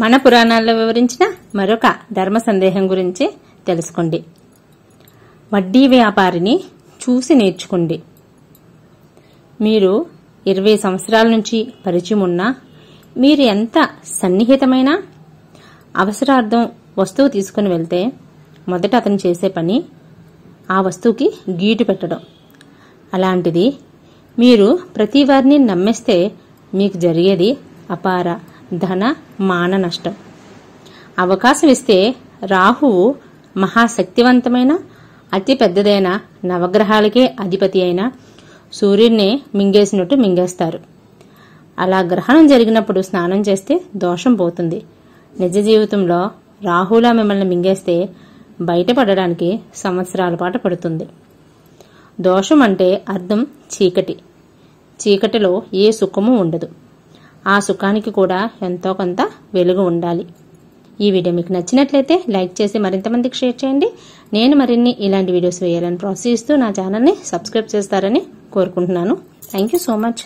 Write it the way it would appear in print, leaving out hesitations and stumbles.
మన పురాణాల్లో వివరించిన మరొక ధర్మ సందేహం గురించి తెలుసుకోండి. వడ్డీ వ్యాపారిని చూసి నేర్చుకోండి. మీరు 20 సంవత్సరాల నుంచి పరిచయం ఉన్నా మీరు ఎంత సన్నిహితమైన అవసరార్థం వస్తువు తీసుకుని వెళ్తే మొదట అతను చేసే పని ఆ వస్తువుకి గీటు పెట్టడం. అలాంటిది మీరు ప్రతి వారిని నమ్మేస్తే మీకు జరిగేది అపార ధన మాన నష్టం. అవకాశం ఇస్తే రాహువు మహాశక్తివంతమైన అతి పెద్దదైన నవగ్రహాలకే అధిపతి అయిన సూర్యుడిని మింగేసినట్టు మింగేస్తారు. అలా గ్రహణం జరిగినప్పుడు స్నానం చేస్తే దోషం పోతుంది. నిజ జీవితంలో రాహులా మిమ్మల్ని మింగేస్తే బయటపడడానికి సంవత్సరాల పాటు పడుతుంది. దోషం అంటే అర్థం చీకటి. చీకటిలో ఏ సుఖము ఉండదు. ఆ సుఖానికి కూడా ఎంతో కొంత వెలుగు ఉండాలి. ఈ వీడియో మీకు నచ్చినట్లయితే లైక్ చేసి మరింతమందికి షేర్ చేయండి. నేను మరిన్ని ఇలాంటి వీడియోస్ వేయాలని ప్రోత్సహిస్తూ నా ఛానల్ని సబ్స్క్రైబ్ చేస్తారని కోరుకుంటున్నాను. Thank you so much.